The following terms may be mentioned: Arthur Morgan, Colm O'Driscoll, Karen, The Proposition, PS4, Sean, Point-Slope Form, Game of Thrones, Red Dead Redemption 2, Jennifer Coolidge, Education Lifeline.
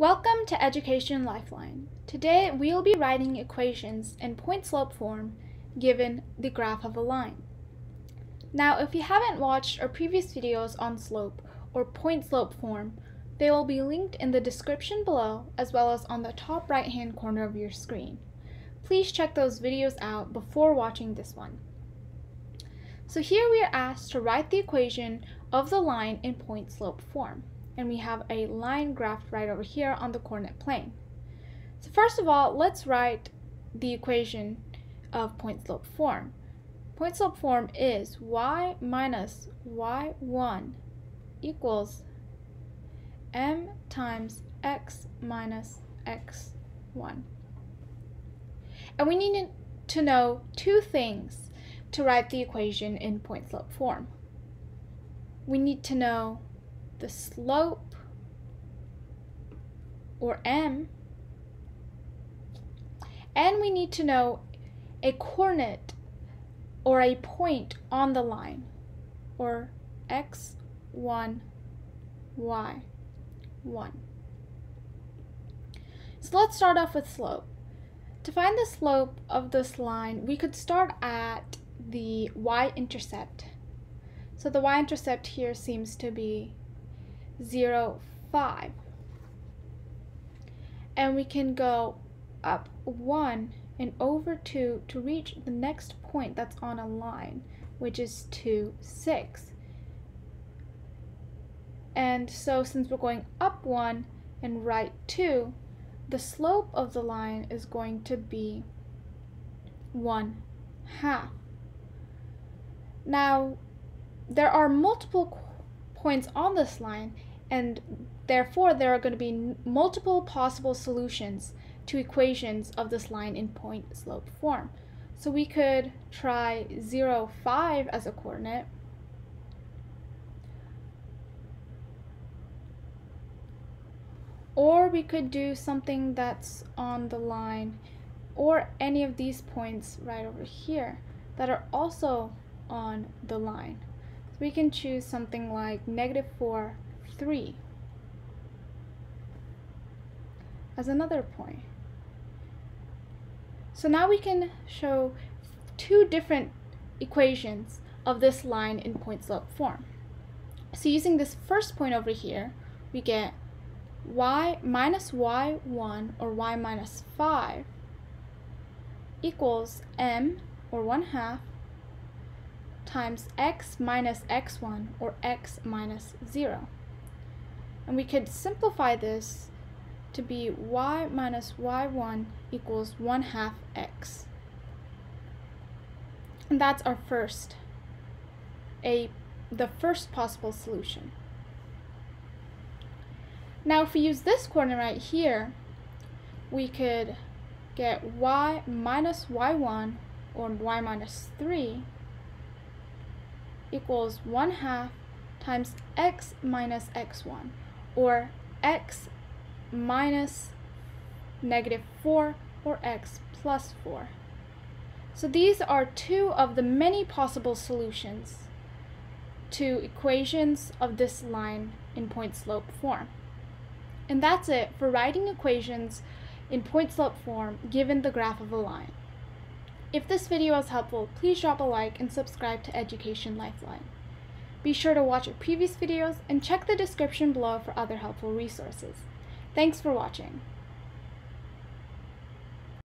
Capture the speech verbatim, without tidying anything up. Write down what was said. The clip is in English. Welcome to Education Lifeline. Today we will be writing equations in point-slope form given the graph of a line. Now if you haven't watched our previous videos on slope or point-slope form, they will be linked in the description below as well as on the top right hand corner of your screen. Please check those videos out before watching this one. So here we are asked to write the equation of the line in point-slope form. And we have a line graphed right over here on the coordinate plane. So first of all, let's write the equation of point-slope form. Point-slope form is y minus y one equals m times x minus x one. And we need to know two things to write the equation in point-slope form. We need to know the slope, or m, and we need to know a coordinate or a point on the line, or x one, y one. So let's start off with slope. To find the slope of this line, we could start at the y-intercept. So the y-intercept here seems to be zero, five, and we can go up one and over two to reach the next point that's on a line, which is two, six. And so since we're going up one and right two, the slope of the line is going to be one half. Now there are multiple points on this line, and therefore there are going to be multiple possible solutions to equations of this line in point-slope form. So we could try zero, five as a coordinate, or we could do something that's on the line, or any of these points right over here that are also on the line. So we can choose something like negative four, three as another point. So now we can show two different equations of this line in point-slope form. So using this first point over here, we get y minus y one, or y minus five, equals m, or one half, times x minus x one, or x minus zero. And we could simplify this to be y minus y one equals one half x. And that's our first, a, the first possible solution. Now if we use this coordinate right here, we could get y minus y one, or y minus three, equals one half times x minus x one, or x minus negative four, or x plus four. So these are two of the many possible solutions to equations of this line in point-slope form. And that's it for writing equations in point-slope form given the graph of a line. If this video was helpful, please drop a like and subscribe to Education Lifeline. Be sure to watch our previous videos and check the description below for other helpful resources. Thanks for watching.